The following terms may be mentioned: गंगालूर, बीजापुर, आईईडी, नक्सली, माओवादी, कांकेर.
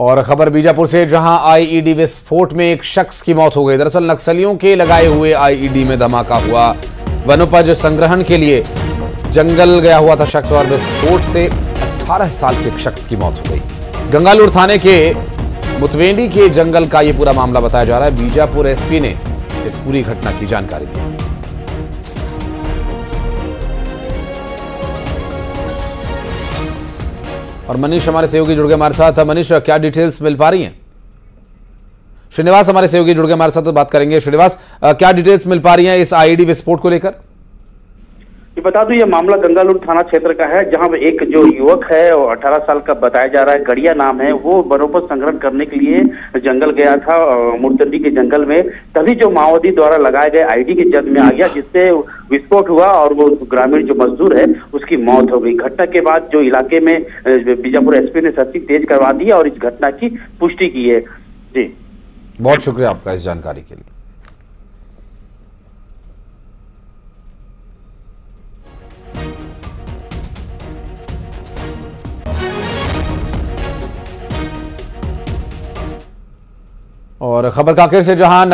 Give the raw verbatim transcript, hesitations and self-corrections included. और खबर बीजापुर से, जहां आईईडी विस्फोट में एक शख्स की मौत हो गई। दरअसल नक्सलियों के लगाए हुए आईईडी में धमाका हुआ। वनोपज संग्रहण के लिए जंगल गया हुआ था शख्स और विस्फोट से अठारह साल के एक शख्स की मौत हो गई। गंगालूर थाने के मुतवेंडी के जंगल का यह पूरा मामला बताया जा रहा है। बीजापुर एसपी ने इस पूरी घटना की जानकारी दी। और मनीष हमारे सहयोगी जुड़ गए हमारे साथ। मनीष, क्या डिटेल्स मिल पा रही हैं? श्रीनिवास हमारे सहयोगी जुड़ गए हमारे साथ, तो बात करेंगे। श्रीनिवास, क्या डिटेल्स मिल पा रही हैं इस आईईडी विस्फोट को लेकर? ये बता दूं, ये मामला गंगालूर थाना क्षेत्र का है, जहां एक जो युवक है और अठारह साल का बताया जा रहा है, गड़िया नाम है, वो वनोपज संग्रहण करने के लिए जंगल गया था, मुर्तंडी के जंगल में, तभी जो माओवादी द्वारा लगाए गए आईडी के जद में आ गया, जिससे विस्फोट हुआ और वो ग्रामीण जो मजदूर है उसकी मौत हो गई। घटना के बाद जो इलाके में बीजापुर एसपी ने सर्चिंग तेज करवा दी है और इस घटना की पुष्टि की है। जी, बहुत शुक्रिया आपका इस जानकारी के लिए। और खबर कांकेर से, जहां